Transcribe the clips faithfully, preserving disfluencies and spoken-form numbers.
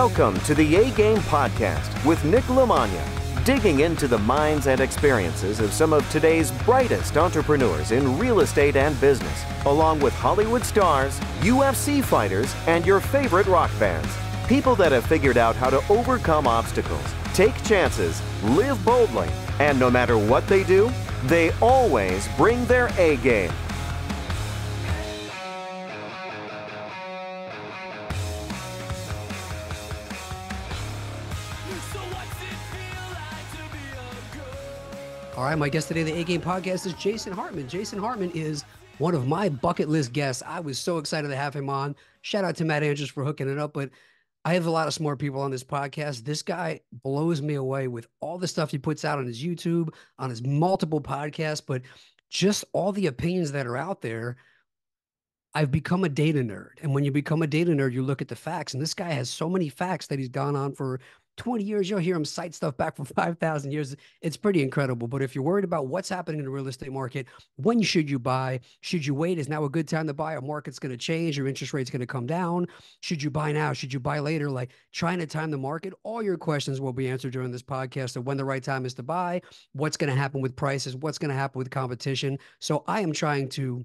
Welcome to the A-Game Podcast with Nick Lamagna, digging into the minds and experiences of some of today's brightest entrepreneurs in real estate and business, along with Hollywood stars, U F C fighters, and your favorite rock bands. People that have figured out how to overcome obstacles, take chances, live boldly, and no matter what they do, they always bring their A-Game. All right, my guest today on the A-Game Podcast is Jason Hartman. Jason Hartman is one of my bucket list guests. I was so excited to have him on. Shout out to Matt Andrews for hooking it up, but I have a lot of smart people on this podcast. This guy blows me away with all the stuff he puts out on his YouTube, on his multiple podcasts, but just all the opinions that are out there. I've become a data nerd. And when you become a data nerd, you look at the facts. And this guy has so many facts that he's gone on for twenty years. You'll hear him cite stuff back for five thousand years. It's pretty incredible. But if you're worried about what's happening in the real estate market, when should you buy? Should you wait? Is now a good time to buy? Our market's going to change. Your interest rate's going to come down. Should you buy now? Should you buy later? Like trying to time the market. All your questions will be answered during this podcast of when the right time is to buy, what's going to happen with prices, what's going to happen with competition. So I am trying to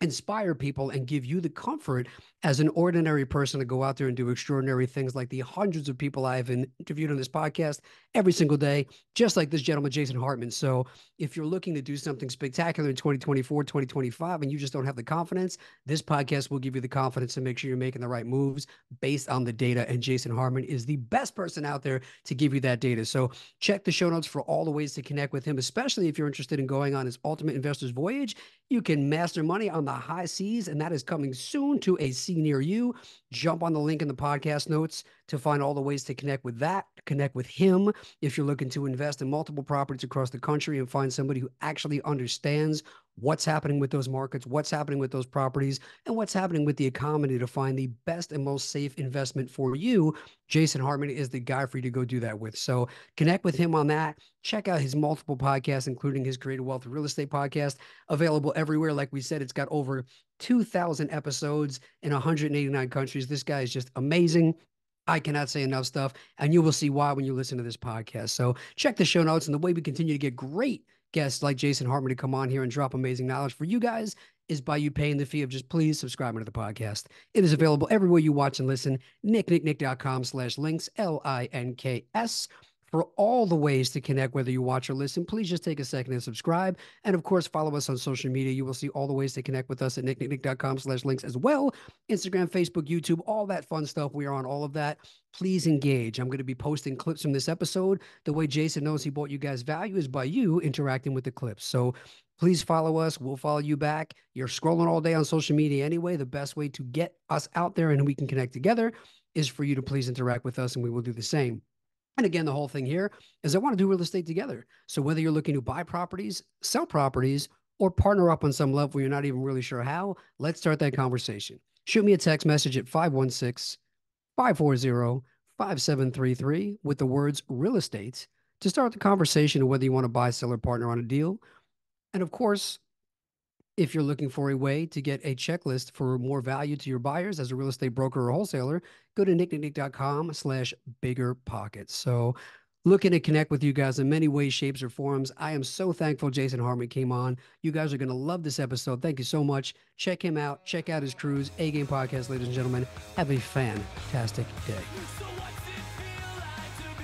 inspire people and give you the comfort as an ordinary person to go out there and do extraordinary things like the hundreds of people I've interviewed on this podcast every single day, just like this gentleman, Jason Hartman. So if you're looking to do something spectacular in twenty twenty-four, twenty twenty-five, and you just don't have the confidence, this podcast will give you the confidence to make sure you're making the right moves based on the data. And Jason Hartman is the best person out there to give you that data. So check the show notes for all the ways to connect with him, especially if you're interested in going on his Ultimate Investors Voyage. You can master money on the high seas, and that is coming soon to a sea near you. Jump on the link in the podcast notes to find all the ways to connect with that, connect with him. If you're looking to invest in multiple properties across the country and find somebody who actually understands what's happening with those markets, what's happening with those properties, and what's happening with the economy to find the best and most safe investment for you, Jason Hartman is the guy for you to go do that with. So connect with him on that. Check out his multiple podcasts, including his Creating Wealth Real Estate Podcast, available everywhere. Like we said, it's got over two thousand episodes in one hundred eighty-nine countries. This guy is just amazing. I cannot say enough stuff, and you will see why when you listen to this podcast. So check the show notes, and the way we continue to get great guests like Jason Hartman to come on here and drop amazing knowledge for you guys is by you paying the fee of just please subscribing to the podcast. It is available everywhere you watch and listen. nick nick nick dot com slash links, L I N K S. For all the ways to connect, whether you watch or listen, please just take a second and subscribe. And of course, follow us on social media. You will see all the ways to connect with us at nick nick nick dot com slash links as well. Instagram, Facebook, YouTube, all that fun stuff. We are on all of that. Please engage. I'm going to be posting clips from this episode. The way Jason knows he brought you guys value is by you interacting with the clips. So please follow us. We'll follow you back. You're scrolling all day on social media anyway. The best way to get us out there and we can connect together is for you to please interact with us, and we will do the same. And again, the whole thing here is I want to do real estate together. So whether you're looking to buy properties, sell properties, or partner up on some level you're not even really sure how, let's start that conversation. Shoot me a text message at five one six, five four zero, five seven three three with the words real estate to start the conversation of whether you want to buy, sell, or partner on a deal. And of course, if you're looking for a way to get a checklist for more value to your buyers as a real estate broker or wholesaler, go to nick nick nick dot com slash bigger pockets. So looking to connect with you guys in many ways, shapes, or forms. I am so thankful Jason Hartman came on. You guys are going to love this episode. Thank you so much. Check him out. Check out his cruise. A-Game Podcast, ladies and gentlemen. Have a fantastic day.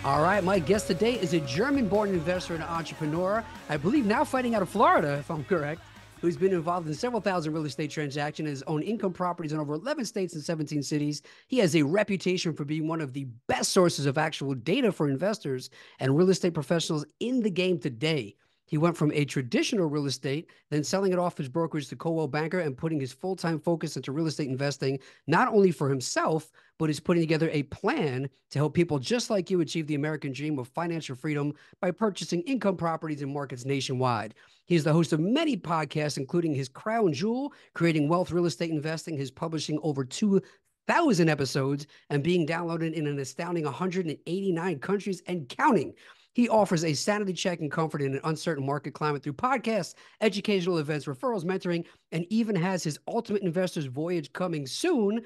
All right, my guest today is a German-born investor and entrepreneur, I believe now fighting out of Florida, if I'm correct, who's been involved in several thousand real estate transactions, has owned income properties in over eleven states and seventeen cities. He has a reputation for being one of the best sources of actual data for investors and real estate professionals in the game today. He went from a traditional real estate, then selling it off his brokerage to Coldwell Banker and putting his full-time focus into real estate investing, not only for himself, but is putting together a plan to help people just like you achieve the American dream of financial freedom by purchasing income properties in markets nationwide. He's the host of many podcasts, including his crown jewel, Creating Wealth Real Estate Investing, his publishing over two thousand episodes and being downloaded in an astounding one hundred eighty-nine countries and counting. He offers a sanity check and comfort in an uncertain market climate through podcasts, educational events, referrals, mentoring, and even has his Ultimate Investors Voyage coming soon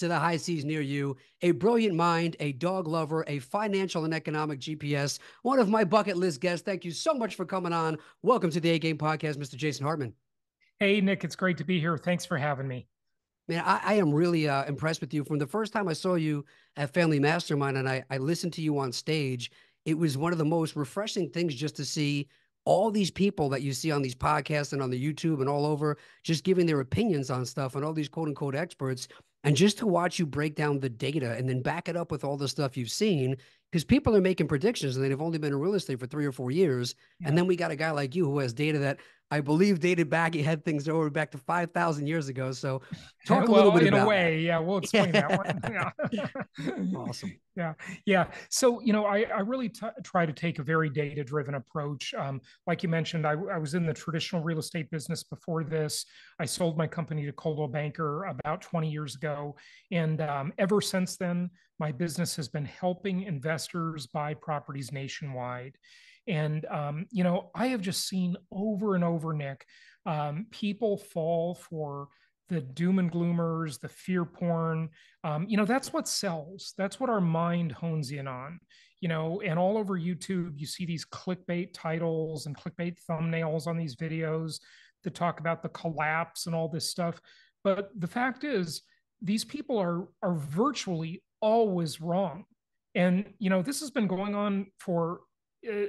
to the high seas near you, a brilliant mind, a dog lover, a financial and economic G P S, one of my bucket list guests. Thank you so much for coming on. Welcome to the A-Game Podcast, Mister Jason Hartman. Hey, Nick, it's great to be here. Thanks for having me. Man, I, I am really uh, impressed with you. From the first time I saw you at Family Mastermind and I, I listened to you on stage, it was one of the most refreshing things just to see all these people that you see on these podcasts and on the YouTube and all over just giving their opinions on stuff and all these quote unquote experts. And just to watch you break down the data and then back it up with all the stuff you've seen, because people are making predictions and they've only been in real estate for three or four years. Yeah. And then we got a guy like you who has data that I believe dated back, he had things over back to five thousand years ago. So talk well, a little bit in about in a way. That. Yeah. We'll explain that one. Yeah. Awesome. Yeah. Yeah. So, you know, I, I really t try to take a very data-driven approach. Um, like you mentioned, I, I was in the traditional real estate business before this. I sold my company to Coldwell Banker about twenty years ago. And um, ever since then, my business has been helping investors buy properties nationwide. And, um, you know, I have just seen over and over, Nick, um, people fall for the doom and gloomers, the fear porn. Um, you know, that's what sells. That's what our mind hones in on, you know, and all over YouTube, you see these clickbait titles and clickbait thumbnails on these videos that talk about the collapse and all this stuff. But the fact is, these people are, are virtually always wrong. And, you know, this has been going on for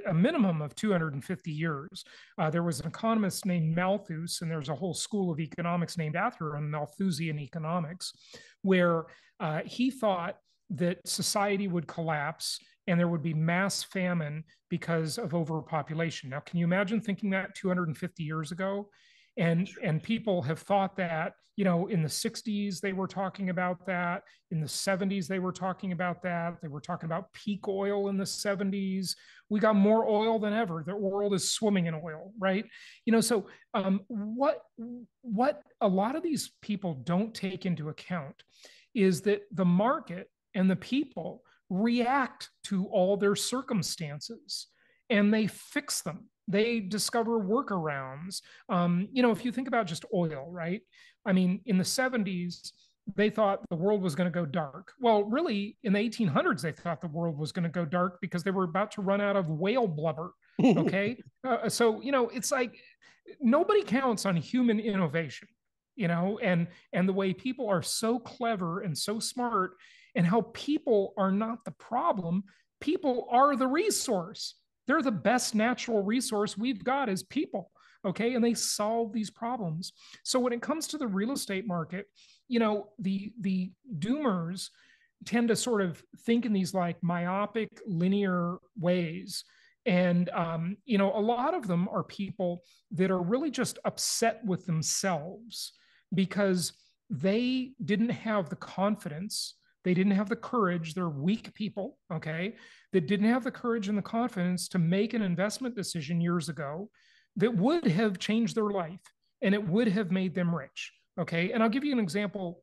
a minimum of two hundred fifty years. Uh, there was an economist named Malthus, and there's a whole school of economics named after him, Malthusian economics, where uh, he thought that society would collapse and there would be mass famine because of overpopulation. Now, can you imagine thinking that two hundred fifty years ago? And, and people have thought that, you know, in the sixties, they were talking about that. In the seventies, they were talking about that. They were talking about peak oil in the seventies. We got more oil than ever. The world is swimming in oil, right? You know, so um, what, what a lot of these people don't take into account is that the market and the people react to all their circumstances and they fix them. They discover workarounds. Um, you know, if you think about just oil, right? I mean, in the seventies, they thought the world was going to go dark. Well, really, in the eighteen hundreds, they thought the world was going to go dark because they were about to run out of whale blubber, okay? uh, so, you know, it's like nobody counts on human innovation, you know, and, and the way people are so clever and so smart and how people are not the problem. People are the resource. They're the best natural resource we've got as people, okay? And they solve these problems. So when it comes to the real estate market, you know, the, the doomers tend to sort of think in these like myopic, linear ways. And, um, you know, a lot of them are people that are really just upset with themselves because they didn't have the confidence. They didn't have the courage. They're weak people, okay, that didn't have the courage and the confidence to make an investment decision years ago that would have changed their life and it would have made them rich, okay? And I'll give you an example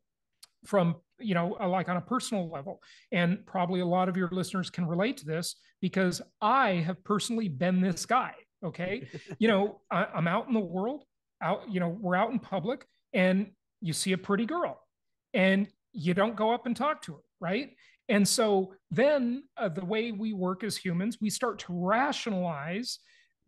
from, you know, like on a personal level, and probably a lot of your listeners can relate to this because I have personally been this guy, okay? You know, I, I'm out in the world, out, you know, we're out in public and you see a pretty girl and you don't go up and talk to her, right? And so then uh, the way we work as humans, we start to rationalize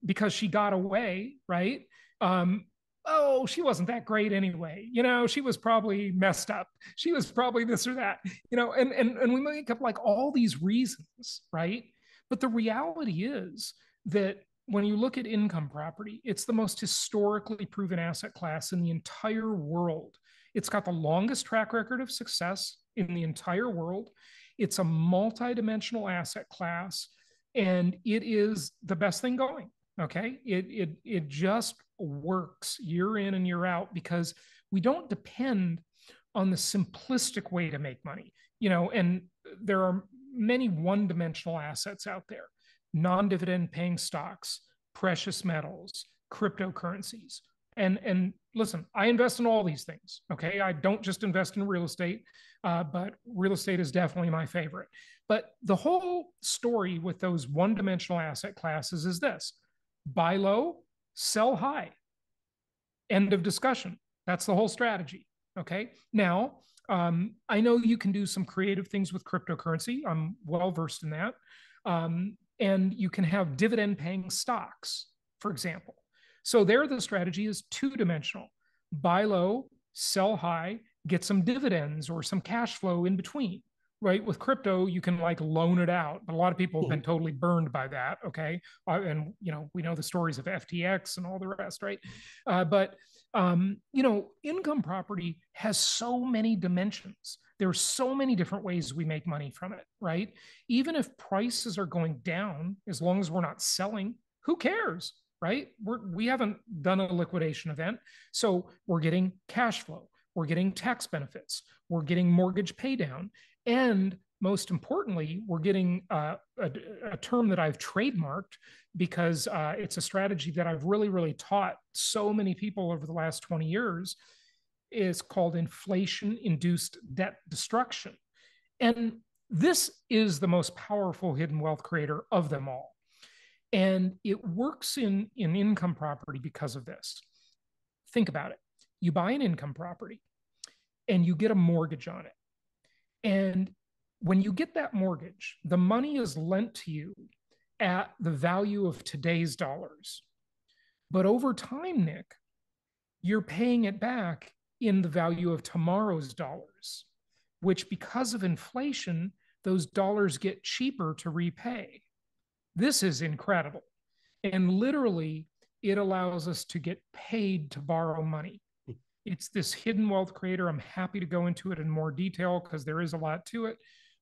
because she got away, right? Um, oh, she wasn't that great anyway. You know, she was probably messed up. She was probably this or that, you know, and, and, and we make up like all these reasons, right? But the reality is that when you look at income property, it's the most historically proven asset class in the entire world. It's got the longest track record of success in the entire world. It's a multidimensional asset class, and it is the best thing going, okay? It, it, it just works year in and year out because we don't depend on the simplistic way to make money, you know, and there are many one-dimensional assets out there, non-dividend paying stocks, precious metals, cryptocurrencies. And, and listen, I invest in all these things, okay? I don't just invest in real estate, uh, but real estate is definitely my favorite. But the whole story with those one-dimensional asset classes is this: buy low, sell high. End of discussion. That's the whole strategy, okay? Now, Um, I know you can do some creative things with cryptocurrency. I'm well versed in that. Um, and you can have dividend paying stocks, for example. So there, the strategy is two dimensional: buy low, sell high, get some dividends or some cash flow in between, right? With crypto, you can like loan it out, but a lot of people have been totally burned by that. Okay. Uh, and, you know, we know the stories of F T X and all the rest, right? Uh, but, um, you know, income property has so many dimensions. There are so many different ways we make money from it, right? Even if prices are going down, as long as we're not selling, who cares, right? We're, we haven't done a liquidation event. So we're getting cash flow. We're getting tax benefits. We're getting mortgage pay down. And most importantly, we're getting uh, a, a term that I've trademarked because uh, it's a strategy that I've really, really taught so many people over the last twenty years. It's called Inflation Induced Debt Destruction. And this is the most powerful hidden wealth creator of them all. And it works in, in income property because of this. Think about it. You buy an income property and you get a mortgage on it. And when you get that mortgage, the money is lent to you at the value of today's dollars. But over time, Nick, you're paying it back in the value of tomorrow's dollars, which because of inflation, those dollars get cheaper to repay. This is incredible. And literally, it allows us to get paid to borrow money. It's this hidden wealth creator. I'm happy to go into it in more detail because there is a lot to it,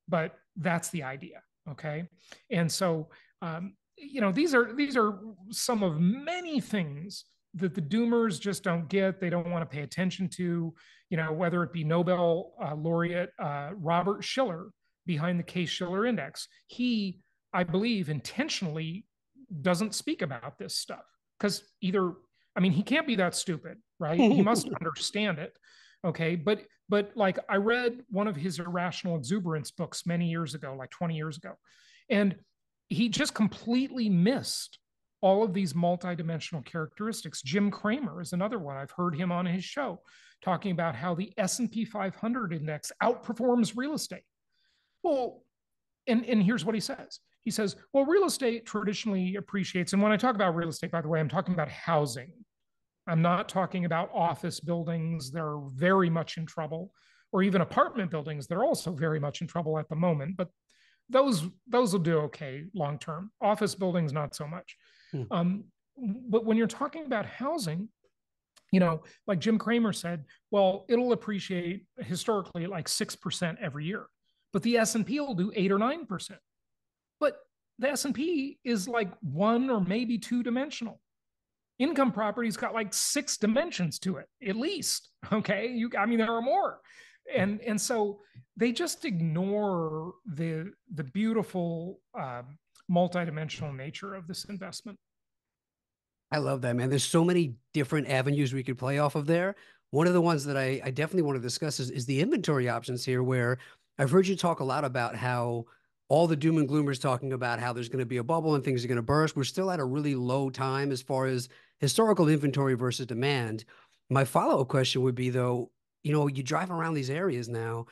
but that's the idea. Okay. And so, um, you know, these are, these are some of many things that the doomers just don't get. They don't want to pay attention to, you know, whether it be Nobel uh, laureate, uh, Robert Schiller behind the Case-Shiller index. He, I believe, intentionally doesn't speak about this stuff because either, I mean, he can't be that stupid, right? He must understand it. Okay. But, but like I read one of his Irrational Exuberance books many years ago, like twenty years ago, and he just completely missed all of these multidimensional characteristics. Jim Cramer is another one. I've heard him on his show talking about how the S and P five hundred index outperforms real estate. Well, and, and here's what he says. He says, well, real estate traditionally appreciates. And when I talk about real estate, by the way, I'm talking about housing. I'm not talking about office buildings. They're very much in trouble, or even apartment buildings. They're also very much in trouble at the moment, but those, those will do okay long-term. Office buildings, not so much. Hmm. Um, but when you're talking about housing, you know, like Jim Cramer said, well, it'll appreciate historically like six percent every year, but the S and P will do eight or nine percent. But the S and P is like one or maybe two dimensional. Income property's got like six dimensions to it, at least, okay? You, I mean, there are more. And, and so they just ignore the, the beautiful uh, multidimensional nature of this investment. I love that, man. There's so many different avenues we could play off of there. One of the ones that I, I definitely want to discuss is, is the inventory options here, where I've heard you talk a lot about how all the doom and gloomers talking about how there's going to be a bubble and things are going to burst. We're still at a really low time as far as historical inventory versus demand. My follow-up question would be, though, you know, you drive around these areas now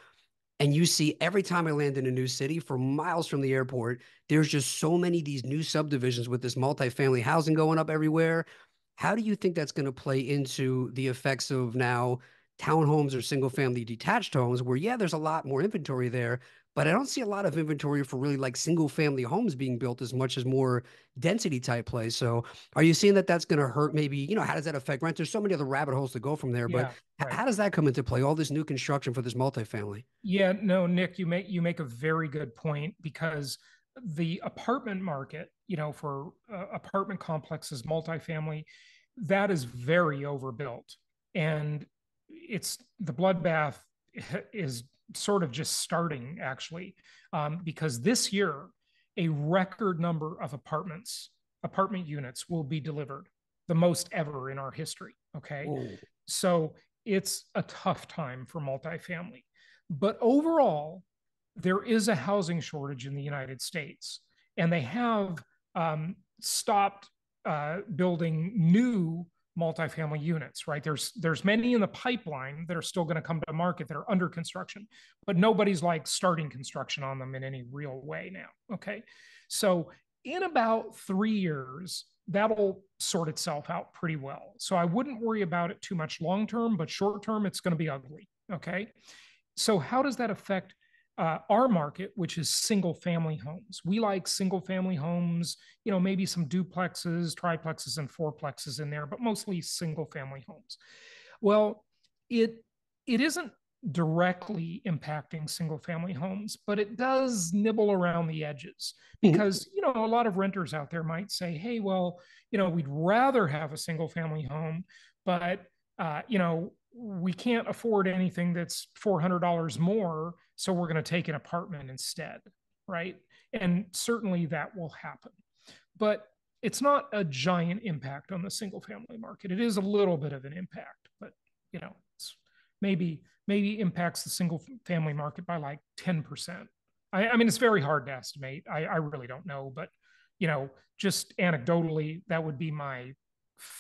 and you see every time I land in a new city for miles from the airport, there's just so many of these new subdivisions with this multifamily housing going up everywhere. How do you think that's going to play into the effects of now townhomes or single-family detached homes where, yeah, there's a lot more inventory there, but I don't see a lot of inventory for really like single family homes being built as much as more density type plays. So are you seeing that that's going to hurt maybe, you know, how does that affect rent? There's so many other rabbit holes to go from there, but yeah, right. How does that come into play? All this new construction for this multifamily? Yeah, no, Nick, you make, you make a very good point because the apartment market, you know, for uh, apartment complexes, multifamily, that is very overbuilt. And it's the bloodbath is sort of just starting actually, um, because this year, a record number of apartments, apartment units will be delivered, the most ever in our history, okay? Ooh. So it's a tough time for multifamily. But overall, there is a housing shortage in the United States, and they have um, stopped uh, building new multifamily units, right? There's there's many in the pipeline that are still going to come to market that are under construction, but nobody's like starting construction on them in any real way now, okay? So in about three years, that'll sort itself out pretty well. So I wouldn't worry about it too much long-term, but short-term, it's going to be ugly, okay? So how does that affect Uh, our market, which is single family homes? We like single family homes, you know, maybe some duplexes, triplexes, and fourplexes in there, but mostly single family homes. Well, it it isn't directly impacting single family homes, but it does nibble around the edges because, you know, a lot of renters out there might say, hey, well, you know, we'd rather have a single family home, but, uh, you know, we can't afford anything that's four hundred dollars more, so we're going to take an apartment instead, right? And certainly that will happen. But it's not a giant impact on the single family market. It is a little bit of an impact, but you know, it's maybe maybe impacts the single family market by like ten percent. I, I mean, it's very hard to estimate. I, I really don't know, but you know, just anecdotally, that would be my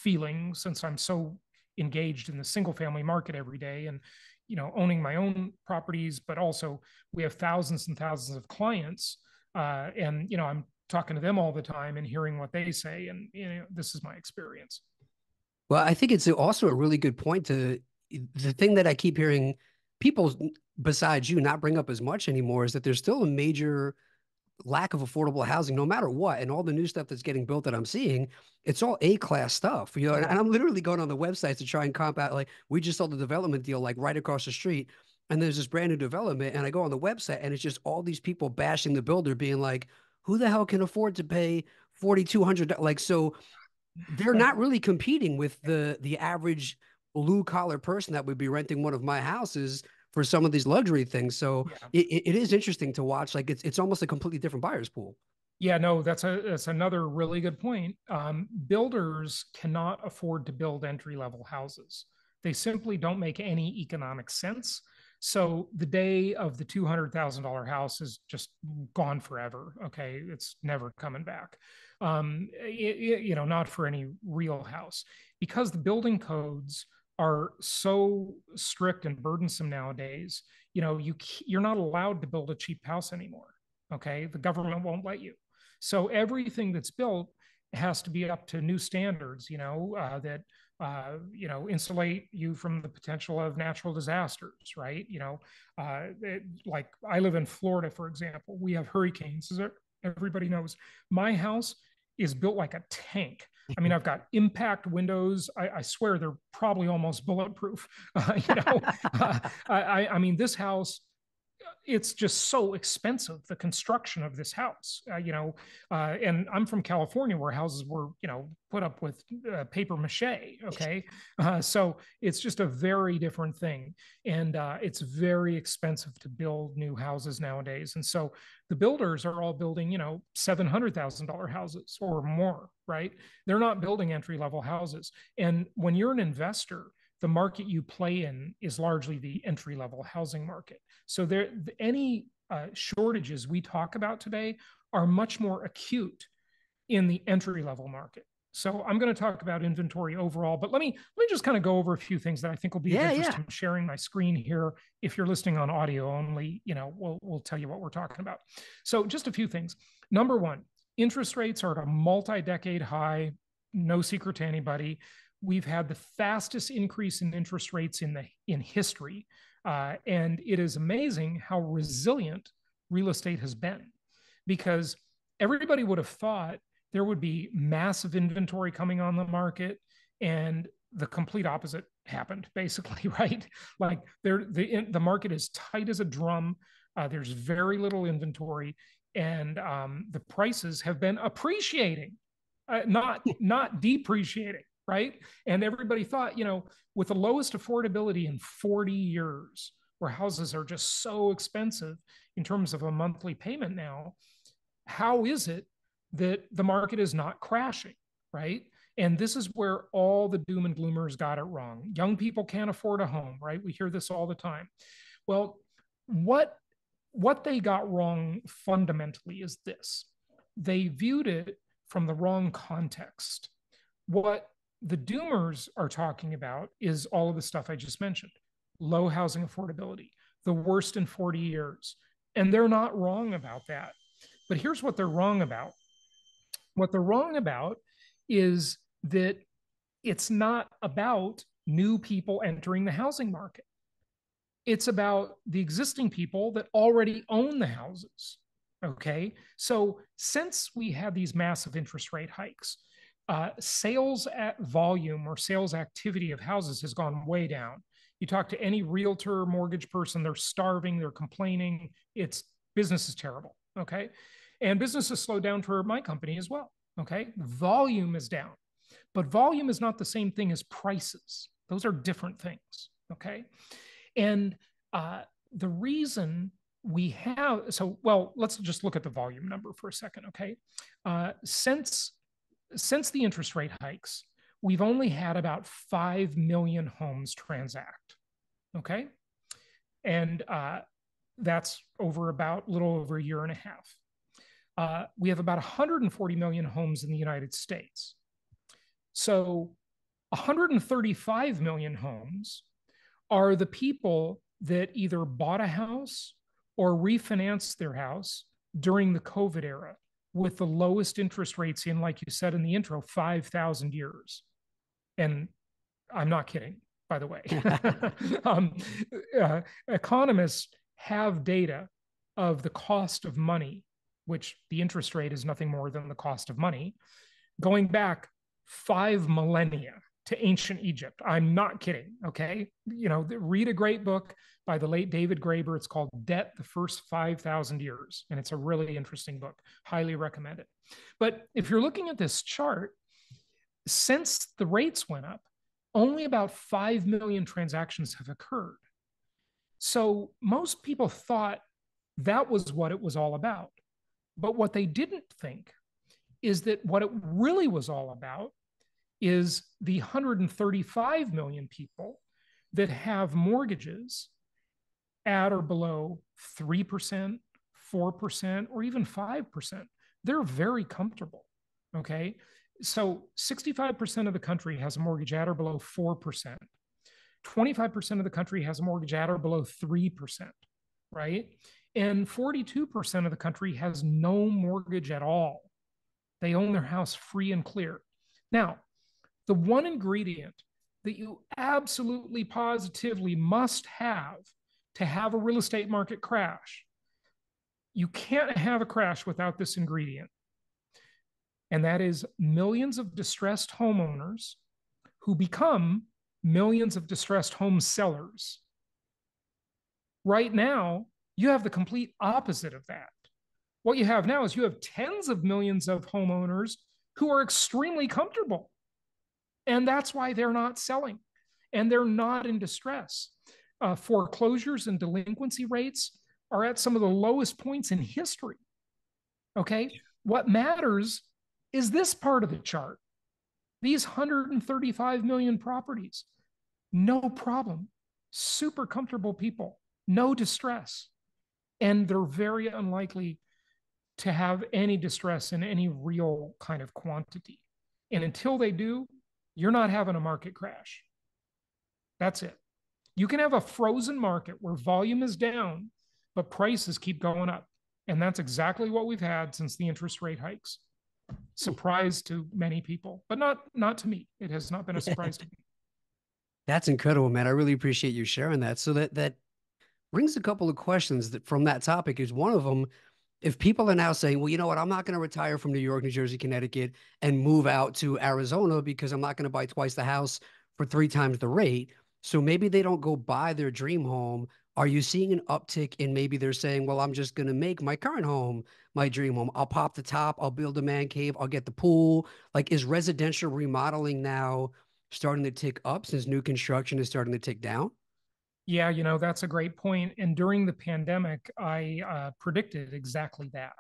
feeling since I'm so engaged in the single family market every day and, you know, owning my own properties, but also we have thousands and thousands of clients. Uh, and, you know, I'm talking to them all the time and hearing what they say. And, you know, this is my experience. Well, I think it's also a really good point to the thing that I keep hearing people besides you not bring up as much anymore is that there's still a major lack of affordable housing, no matter what. And all the new stuff that's getting built that I'm seeing, it's all A-class stuff, you know, and I'm literally going on the websites to try and comp out, like we just saw the development deal, like right across the street. And there's this brand new development. And I go on the website and it's just all these people bashing the builder being like, who the hell can afford to pay four thousand two hundred dollars? Like, so they're not really competing with the, the average blue collar person that would be renting one of my houses for some of these luxury things. So yeah. it, it is interesting to watch. Like it's, it's almost a completely different buyer's pool. Yeah, no, that's a, that's another really good point. Um, builders cannot afford to build entry-level houses. They simply don't make any economic sense. So the day of the two hundred thousand dollar house is just gone forever. Okay. It's never coming back. Um, it, it, you know, not for any real house, because the building codes are so strict and burdensome nowadays, you know, you, you're not allowed to build a cheap house anymore, okay? The government won't let you. So everything that's built has to be up to new standards, you know, uh, that, uh, you know, insulate you from the potential of natural disasters, right? You know, uh, it, like I live in Florida, for example, we have hurricanes, as everybody knows. My house is built like a tank. I mean, I've got impact windows. I, I swear they're probably almost bulletproof. Uh, you know, uh, I, I mean, this house, it's just so expensive, the construction of this house, uh, you know, uh, and I'm from California where houses were, you know, put up with uh, paper mache. Okay. Uh, so it's just a very different thing. And uh, it's very expensive to build new houses nowadays. And so the builders are all building, you know, seven hundred thousand dollar houses or more, right? They're not building entry-level houses. And when you're an investor, the market you play in is largely the entry-level housing market. So there, any uh, shortages we talk about today are much more acute in the entry-level market. So I'm going to talk about inventory overall, but let me let me just kind of go over a few things that I think will be yeah, interesting. Yeah. I'm sharing my screen here. If you're listening on audio only, you know, we'll we'll tell you what we're talking about. So just a few things. Number one, interest rates are at a multi-decade high. No secret to anybody. We've had the fastest increase in interest rates in the in history, uh, and it is amazing how resilient real estate has been, because everybody would have thought there would be massive inventory coming on the market, and the complete opposite happened, basically, right? Like there, the the market is tight as a drum. Uh, there's very little inventory, and um, the prices have been appreciating, uh, not not depreciating. Right? And everybody thought, you know, with the lowest affordability in forty years, where houses are just so expensive in terms of a monthly payment now, how is it that the market is not crashing, right? And this is where all the doom and gloomers got it wrong. Young people can't afford a home, right? We hear this all the time. Well, what, what they got wrong fundamentally is this. They viewed it from the wrong context. What the doomers are talking about is all of the stuff I just mentioned. Low housing affordability, the worst in forty years. And they're not wrong about that. But here's what they're wrong about. What they're wrong about is that it's not about new people entering the housing market. It's about the existing people that already own the houses, okay? So since we had these massive interest rate hikes, uh, sales at volume or sales activity of houses has gone way down. You talk to any realtor, mortgage person, they're starving, they're complaining. It's business is terrible, okay? And business has slowed down for my company as well, okay? Volume is down. But volume is not the same thing as prices. Those are different things, okay? And uh, the reason we have, so, well, let's just look at the volume number for a second, okay? Uh, since, since the interest rate hikes, we've only had about five million homes transact, okay? And uh, that's over about a little over a year and a half. Uh, we have about one hundred forty million homes in the United States. So one hundred thirty-five million homes are the people that either bought a house or refinanced their house during the COVID era with the lowest interest rates in, like you said in the intro, five thousand years. And I'm not kidding, by the way. um, uh, economists have data of the cost of money, which the interest rate is nothing more than the cost of money, going back five millennia to ancient Egypt. I'm not kidding, okay? You know, read a great book by the late David Graeber. It's called Debt, the First five thousand years, and it's a really interesting book. Highly recommend it. But if you're looking at this chart, since the rates went up, only about five million transactions have occurred. So most people thought that was what it was all about. But what they didn't think is that what it really was all about is the one hundred thirty-five million people that have mortgages at or below three percent, four percent, or even five percent. They're very comfortable, okay? So sixty-five percent of the country has a mortgage at or below four percent. twenty-five percent of the country has a mortgage at or below three percent, right? And forty-two percent of the country has no mortgage at all. They own their house free and clear. Now, the one ingredient that you absolutely positively must have to have a real estate market crash, you can't have a crash without this ingredient. And that is millions of distressed homeowners who become millions of distressed home sellers. Right now, you have the complete opposite of that. What you have now is you have tens of millions of homeowners who are extremely comfortable. And that's why they're not selling and they're not in distress. Uh, foreclosures and delinquency rates are at some of the lowest points in history, okay? What matters is this part of the chart. These one hundred thirty-five million properties, no problem, super comfortable people, no distress. And they're very unlikely to have any distress in any real kind of quantity. And until they do, you're not having a market crash. That's it. You can have a frozen market where volume is down, but prices keep going up. And that's exactly what we've had since the interest rate hikes. Surprise to many people, but not, not to me. It has not been a surprise to me. That's incredible, man. I really appreciate you sharing that. So that, that brings a couple of questions that from that topic is one of them. If people are now saying, well, you know what, I'm not going to retire from New York, New Jersey, Connecticut and move out to Arizona because I'm not going to buy twice the house for three times the rate. So maybe they don't go buy their dream home. Are you seeing an uptick in maybe they're saying, well, I'm just going to make my current home my dream home. I'll pop the top. I'll build a man cave. I'll get the pool. Like, is residential remodeling now starting to tick up since new construction is starting to tick down? Yeah, you know, that's a great point. And during the pandemic, I uh, predicted exactly that.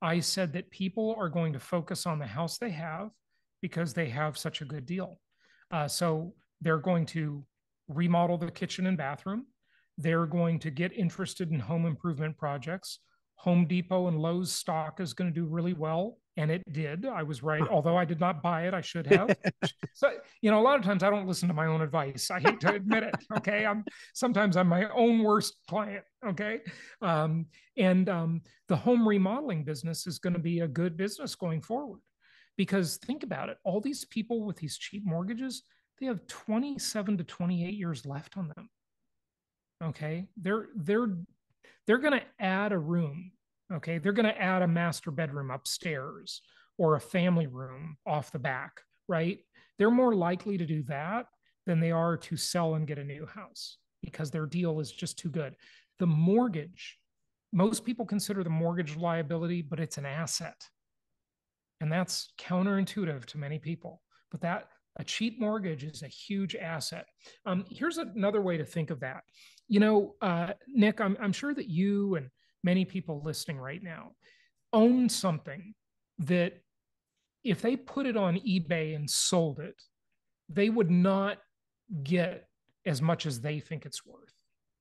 I said that people are going to focus on the house they have because they have such a good deal. Uh, so they're going to remodel the kitchen and bathroom. They're going to get interested in home improvement projects. Home Depot and Lowe's stock is going to do really well And it did. I was right. Although I did not buy it, I should have. So, you know, a lot of times I don't listen to my own advice. I hate to admit it. Okay. I'm sometimes I'm my own worst client. Okay. Um, and um, the home remodeling business is going to be a good business going forward, because think about it. All these people with these cheap mortgages, they have twenty-seven to twenty-eight years left on them. Okay. They're, they're, they're going to add a room. Okay, they're going to add a master bedroom upstairs or a family room off the back, right? They're more likely to do that than they are to sell and get a new house, because their deal is just too good. The mortgage, most people consider the mortgage liability, but it's an asset. And that's counterintuitive to many people. But that a cheap mortgage is a huge asset. Um, here's another way to think of that. You know, uh, Nick, I'm, I'm sure that you and many people listening right now own something that if they put it on eBay and sold it, they would not get as much as they think it's worth.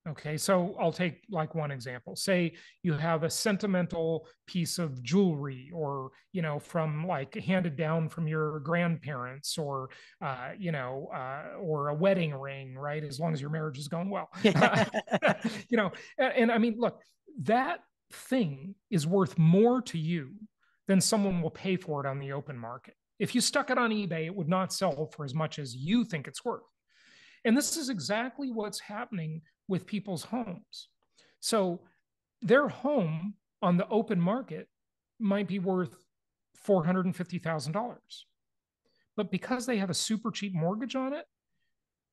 Okay, so I'll take like one example. Say you have a sentimental piece of jewelry, or, you know, from like handed down from your grandparents, or, uh, you know, uh, or a wedding ring, right? As long as your marriage is going well, you know, and, and I mean, look, that thing is worth more to you than someone will pay for it on the open market. If you stuck it on eBay, it would not sell for as much as you think it's worth. And this is exactly what's happening with people's homes. So their home on the open market might be worth four hundred fifty thousand dollars. But because they have a super cheap mortgage on it,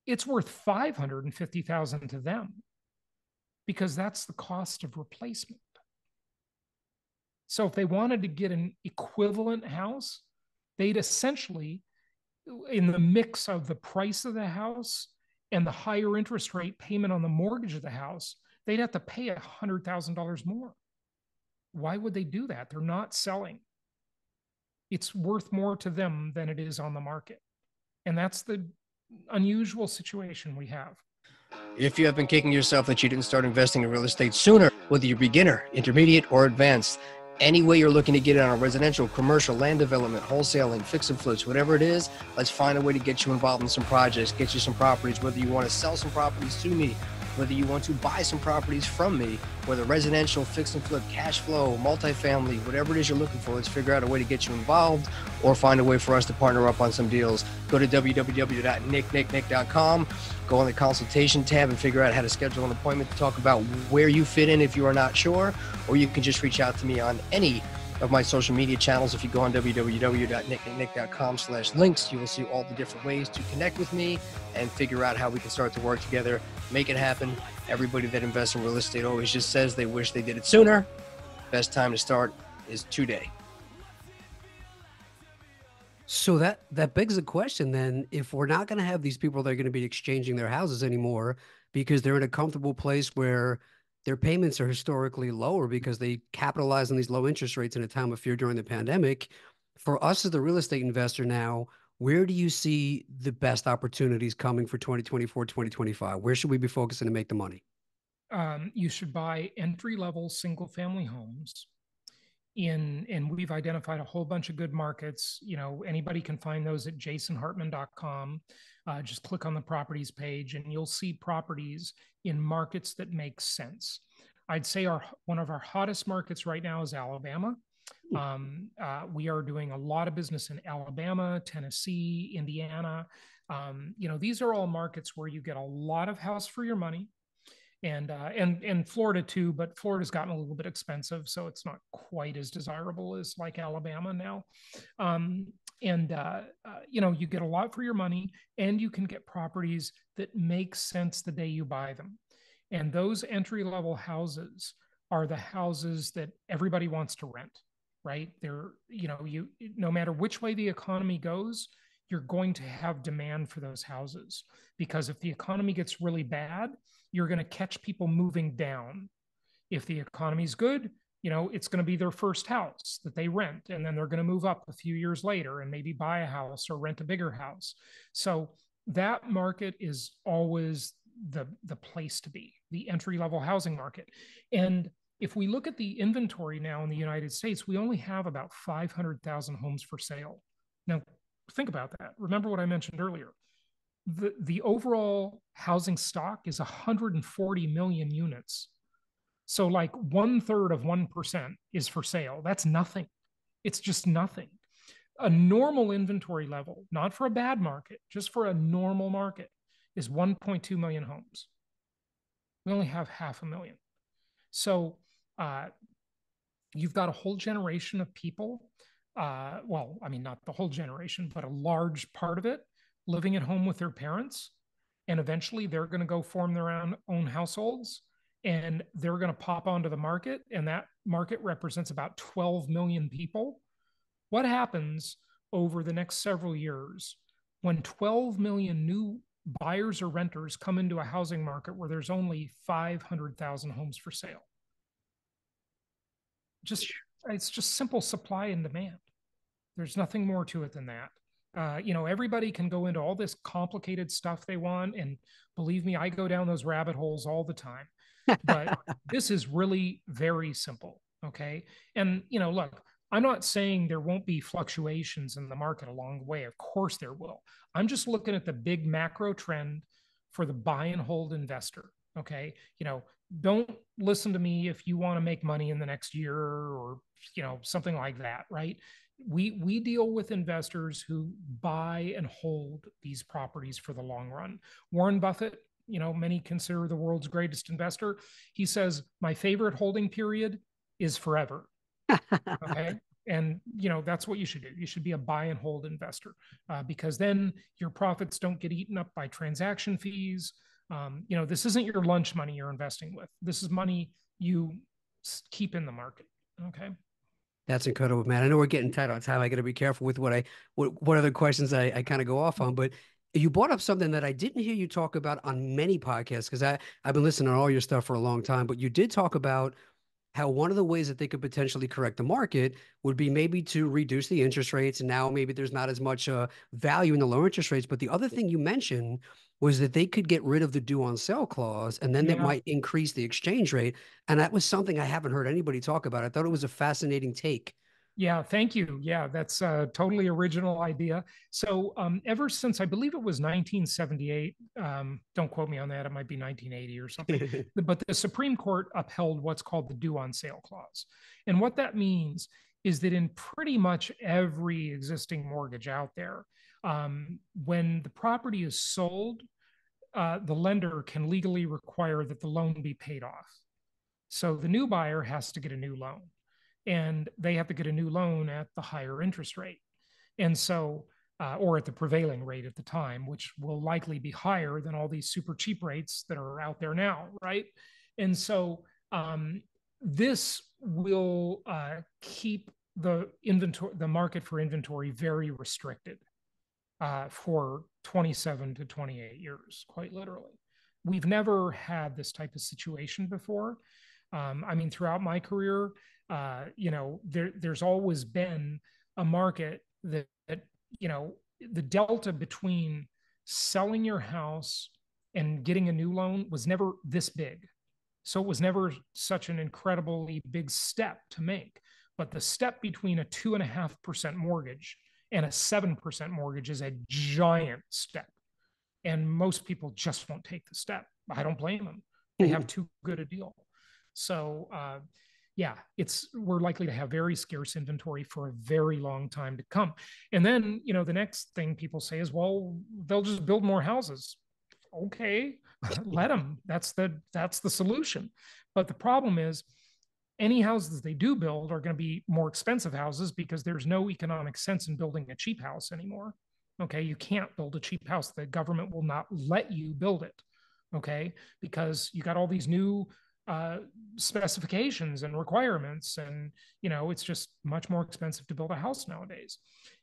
it's worth five hundred fifty thousand dollars to them, because that's the cost of replacement. So if they wanted to get an equivalent house, they'd essentially, in the mix of the price of the house and the higher interest rate payment on the mortgage of the house, they'd have to pay one hundred thousand dollars more. Why would they do that? They're not selling. It's worth more to them than it is on the market. And that's the unusual situation we have. If you have been kicking yourself that you didn't start investing in real estate sooner, whether you're beginner, intermediate, or advanced, any way you're looking to get in on residential, commercial, land development, wholesaling, fix and flips, whatever it is, let's find a way to get you involved in some projects, get you some properties, whether you want to sell some properties to me, whether you want to buy some properties from me, whether residential, fix and flip, cash flow, multifamily, whatever it is you're looking for, let's figure out a way to get you involved or find a way for us to partner up on some deals. Go to w w w dot nick nick nick dot com, go on the consultation tab and figure out how to schedule an appointment to talk about where you fit in if you are not sure, or you can just reach out to me on any of my social media channels. If you go on w w w dot nick nick nick dot com slash links, you will see all the different ways to connect with me and figure out how we can start to work together, make it happen. Everybody that invests in real estate always just says they wish they did it sooner. Best time to start is today. So that, that begs the question then, if we're not going to have these people that are going to be exchanging their houses anymore because they're in a comfortable place where their payments are historically lower because they capitalize on these low interest rates in a time of fear during the pandemic, for us as the real estate investor now, where do you see the best opportunities coming for twenty twenty-four, twenty twenty-five? Where should we be focusing to make the money? Um, you should buy entry-level single-family homes. In, and we've identified a whole bunch of good markets. You know, anybody can find those at jason hartman dot com. Uh, just click on the properties page and you'll see properties in markets that make sense. I'd say our one of our hottest markets right now is Alabama. Um, uh, we are doing a lot of business in Alabama, Tennessee, Indiana. Um, you know, these are all markets where you get a lot of house for your money. And, uh, and, and Florida too, but Florida's gotten a little bit expensive, so it's not quite as desirable as like Alabama now. Um, and, uh, uh, you know, you get a lot for your money and you can get properties that make sense the day you buy them. And those entry-level houses are the houses that everybody wants to rent, right? They're, you know, you, no matter which way the economy goes, you're going to have demand for those houses, because if the economy gets really bad, you're going to catch people moving down. If the economy's good, you know, it's going to be their first house that they rent, and then they're going to move up a few years later and maybe buy a house or rent a bigger house. So that market is always the, the place to be, the entry-level housing market. And If we look at the inventory now in the United States, we only have about five hundred thousand homes for sale. Now, think about that. Remember what I mentioned earlier. The, the overall housing stock is one hundred forty million units. So like one third of one percent is for sale. That's nothing. It's just nothing. A normal inventory level, not for a bad market, just for a normal market, is one point two million homes. We only have half a million. So uh, you've got a whole generation of people, uh, well, I mean, not the whole generation, but a large part of it, living at home with their parents. And eventually they're going to go form their own, own households, and they're going to pop onto the market. And that market represents about twelve million people. What happens over the next several years when twelve million new buyers or renters come into a housing market where there's only five hundred thousand homes for sale? Just, it's just simple supply and demand. There's nothing more to it than that. Uh, you know, everybody can go into all this complicated stuff they want. And believe me, I go down those rabbit holes all the time, but this is really very simple. Okay. And, you know, look, I'm not saying there won't be fluctuations in the market along the way. Of course there will. I'm just looking at the big macro trend for the buy and hold investor. Okay. You know, don't listen to me if you want to make money in the next year or, you know, something like that. Right. We, we deal with investors who buy and hold these properties for the long run. Warren Buffett, you know, many consider the world's greatest investor. He says, my favorite holding period is forever. Okay. And, you know, that's what you should do. You should be a buy and hold investor uh, because then your profits don't get eaten up by transaction fees. Um, you know, this isn't your lunch money you're investing with. This is money you keep in the market. Okay. That's incredible, man. I know we're getting tight on time. I got to be careful with what I, what, what other questions I, I kind of go off on, but you brought up something that I didn't hear you talk about on many podcasts because I, I've been listening to all your stuff for a long time, but you did talk about how one of the ways that they could potentially correct the market would be maybe to reduce the interest rates. And now maybe there's not as much uh, value in the low interest rates. But the other thing you mentioned was that they could get rid of the due on sale clause, and then yeah. that might increase the exchange rate. And that was something I haven't heard anybody talk about. I thought it was a fascinating take. Yeah, thank you. Yeah, that's a totally original idea. So um, ever since, I believe it was nineteen seventy-eight, um, don't quote me on that, it might be nineteen eighty or something, but the Supreme Court upheld what's called the due on sale clause. And what that means is that in pretty much every existing mortgage out there, um, when the property is sold, uh, the lender can legally require that the loan be paid off. So the new buyer has to get a new loan. And they have to get a new loan at the higher interest rate. And so, uh, or at the prevailing rate at the time, which will likely be higher than all these super cheap rates that are out there now, right? And so um, this will uh, keep the inventory, the market for inventory very restricted uh, for twenty-seven to twenty-eight years, quite literally. We've never had this type of situation before. Um, I mean, throughout my career, Uh, you know, there, there's always been a market that, that, you know, the delta between selling your house and getting a new loan was never this big. So it was never such an incredibly big step to make. But the step between a two and a half percent mortgage and a seven percent mortgage is a giant step. And most people just won't take the step. I don't blame them. They have too good a deal. So, uh, Yeah, it's we're likely to have very scarce inventory for a very long time to come. And then, you know, the next thing people say is, well, they'll just build more houses. Okay, let them. That's the that's the solution. But the problem is any houses they do build are going to be more expensive houses because there's no economic sense in building a cheap house anymore. Okay, you can't build a cheap house. The government will not let you build it. Okay, because you got all these new Uh, specifications and requirements. And, you know, it's just much more expensive to build a house nowadays.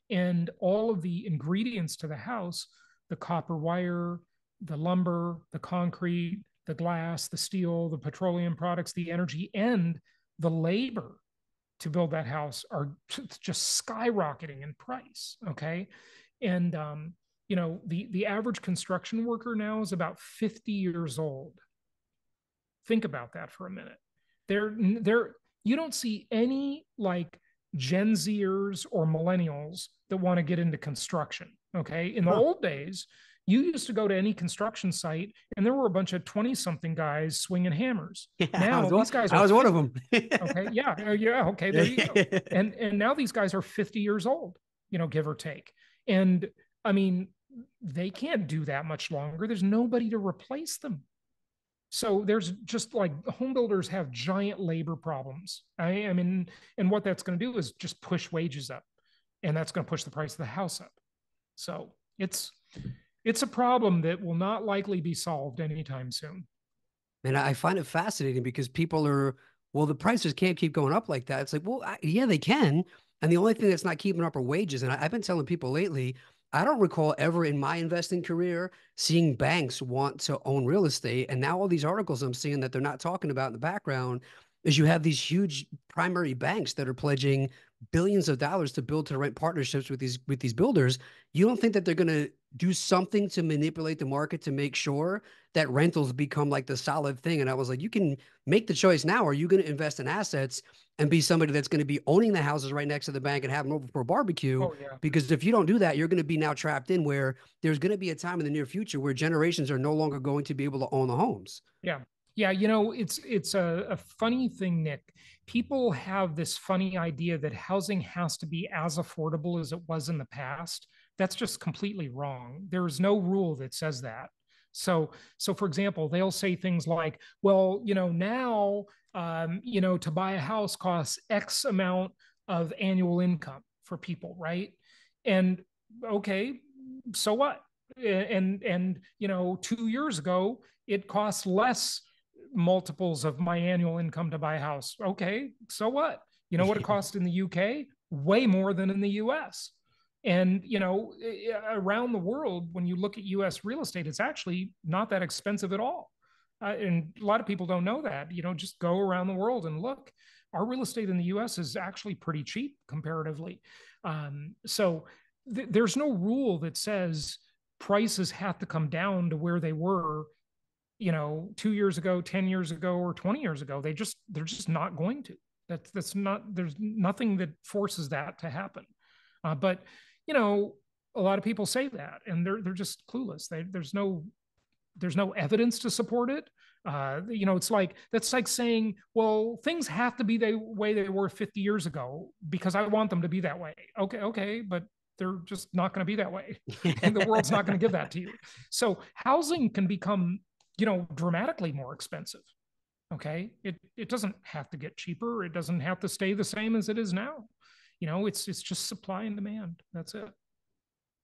And all of the ingredients to the house, the copper wire, the lumber, the concrete, the glass, the steel, the petroleum products, the energy, and the labor to build that house are just skyrocketing in price. Okay. And, um, you know, the, the average construction worker now is about fifty years old. Think about that for a minute. They're, they're, you don't see any like Gen Zers or millennials that want to get into construction. Okay. In the huh. old days, you used to go to any construction site and there were a bunch of twenty something guys swinging hammers. Yeah, now these one, guys, are I was fifty. One of them. Okay. Yeah. Yeah. Okay. There you go. And, and now these guys are fifty years old, you know, give or take. And I mean, they can't do that much longer. There's nobody to replace them. So there's just like home builders have giant labor problems. I, I mean, and what that's going to do is just push wages up, and that's going to push the price of the house up. So it's, it's a problem that will not likely be solved anytime soon. And I find it fascinating because people are, well, the prices can't keep going up like that. It's like, well, I, yeah, they can. And the only thing that's not keeping up are wages. And I, I've been telling people lately, I don't recall ever in my investing career seeing banks want to own real estate. And now all these articles I'm seeing that they're not talking about in the background is you have these huge primary banks that are pledging billions of dollars to build to rent partnerships with these, with these builders. You don't think that they're going to do something to manipulate the market to make sure that rentals become like the solid thing? And I was like, you can make the choice now. Are you going to invest in assets and be somebody that's going to be owning the houses right next to the bank and have them over for a barbecue? Oh, yeah. Because if you don't do that, you're going to be now trapped in where there's going to be a time in the near future where generations are no longer going to be able to own the homes. Yeah. Yeah. You know, it's, it's a, a funny thing, Nick. People have this funny idea that housing has to be as affordable as it was in the past. That's just completely wrong. There is no rule that says that. So, so for example, they'll say things like, well, you know, now, um, you know, to buy a house costs X amount of annual income for people, right? And okay, so what? And, and, you know, two years ago, it cost less multiples of my annual income to buy a house. Okay, so what? You know what it costs in the U K? Way more than in the U S. And, you know, around the world, when you look at U S real estate, it's actually not that expensive at all. Uh, and a lot of people don't know that. You know, just go around the world and look. Our real estate in the U S is actually pretty cheap comparatively. Um, so th- there's no rule that says prices have to come down to where they were, you know, two years ago, ten years ago, or twenty years ago. They just, they're just not going to. That's, that's not, there's nothing that forces that to happen. Uh, but, you know, a lot of people say that, and they're, they're just clueless. They, there's no, there's no evidence to support it. Uh, you know, it's like, that's like saying, well, things have to be the way they were fifty years ago because I want them to be that way. Okay. Okay. But they're just not going to be that way. And the world's not going to give that to you. So housing can become, you know, dramatically more expensive. Okay. It, it doesn't have to get cheaper. It doesn't have to stay the same as it is now. You know, it's, it's just supply and demand. That's it.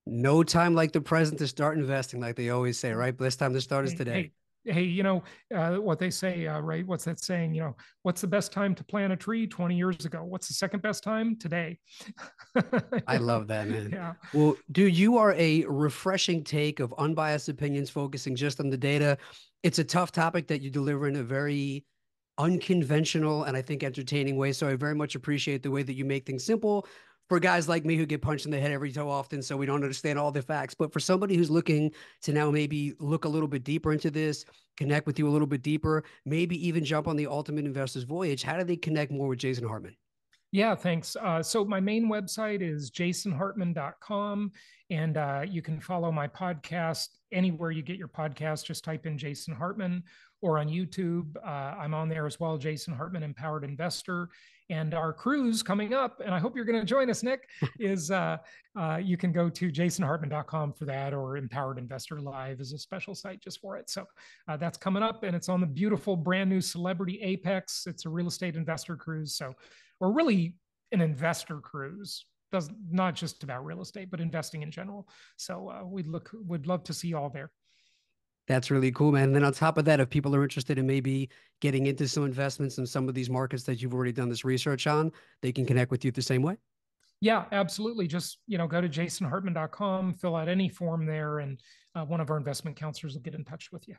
No time like the present to start investing, like they always say, right? Best time to start is today. Hey, hey you know, uh, what they say, uh, right? What's that saying? You know, what's the best time to plant a tree twenty years ago? What's the second best time? Today. I love that, man. Yeah. Well, dude, you are a refreshing take of unbiased opinions, focusing just on the data. It's a tough topic that you deliver in a very unconventional and I think entertaining way. So I very much appreciate the way that you make things simple for guys like me who get punched in the head every so often. So we don't understand all the facts, but for somebody who's looking to now maybe look a little bit deeper into this, connect with you a little bit deeper, maybe even jump on the Ultimate Investors Voyage, how do they connect more with Jason Hartman? Yeah, thanks. Uh, so my main website is jason hartman dot com, and uh, you can follow my podcast anywhere you get your podcast. Just type in Jason Hartman, or on YouTube. Uh, I'm on there as well, Jason Hartman, Empowered Investor. And our cruise coming up, and I hope you're going to join us, Nick, is uh, uh, you can go to jason hartman dot com for that, or Empowered Investor Live is a special site just for it. So uh, that's coming up, and it's on the beautiful brand new Celebrity Apex. It's a real estate investor cruise. So or really an investor cruise, does not just about real estate, but investing in general. So uh, we'd look, would love to see you all there. That's really cool, man. And then on top of that, if people are interested in maybe getting into some investments in some of these markets that you've already done this research on, they can connect with you the same way. Yeah, absolutely. Just, you know, go to jason hartman dot com, fill out any form there, and uh, one of our investment counselors will get in touch with you.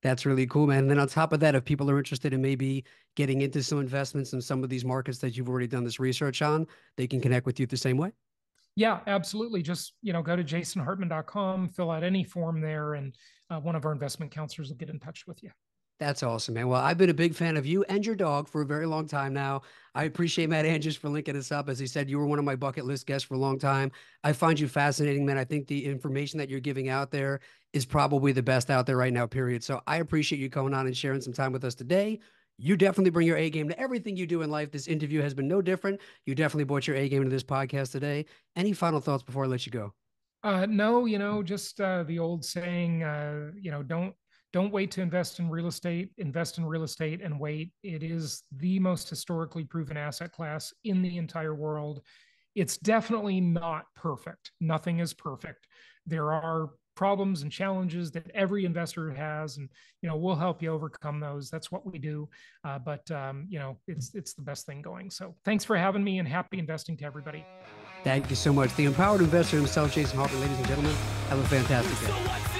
That's really cool, man. And then on top of that, if people are interested in maybe getting into some investments in some of these markets that you've already done this research on, they can connect with you the same way. Yeah, absolutely. Just, you know, go to jason hartman dot com, fill out any form there, and uh, one of our investment counselors will get in touch with you. That's awesome, man. Well, I've been a big fan of you and your dog for a very long time now. I appreciate Matt Andrews for linking us up. As he said, you were one of my bucket list guests for a long time. I find you fascinating, man. I think the information that you're giving out there is probably the best out there right now, period. So I appreciate you coming on and sharing some time with us today. You definitely bring your A-game to everything you do in life. This interview has been no different. You definitely brought your A-game to this podcast today. Any final thoughts before I let you go? Uh, no, you know, just uh, the old saying, uh, you know, don't, Don't wait to invest in real estate, invest in real estate and wait. It is the most historically proven asset class in the entire world. It's definitely not perfect. Nothing is perfect. There are problems and challenges that every investor has, and, you know, we'll help you overcome those. That's what we do. Uh, but, um, you know, it's, it's the best thing going. So thanks for having me, and happy investing to everybody. Thank you so much. The Empowered Investor himself, Jason Hartman. Ladies and gentlemen, have a fantastic day.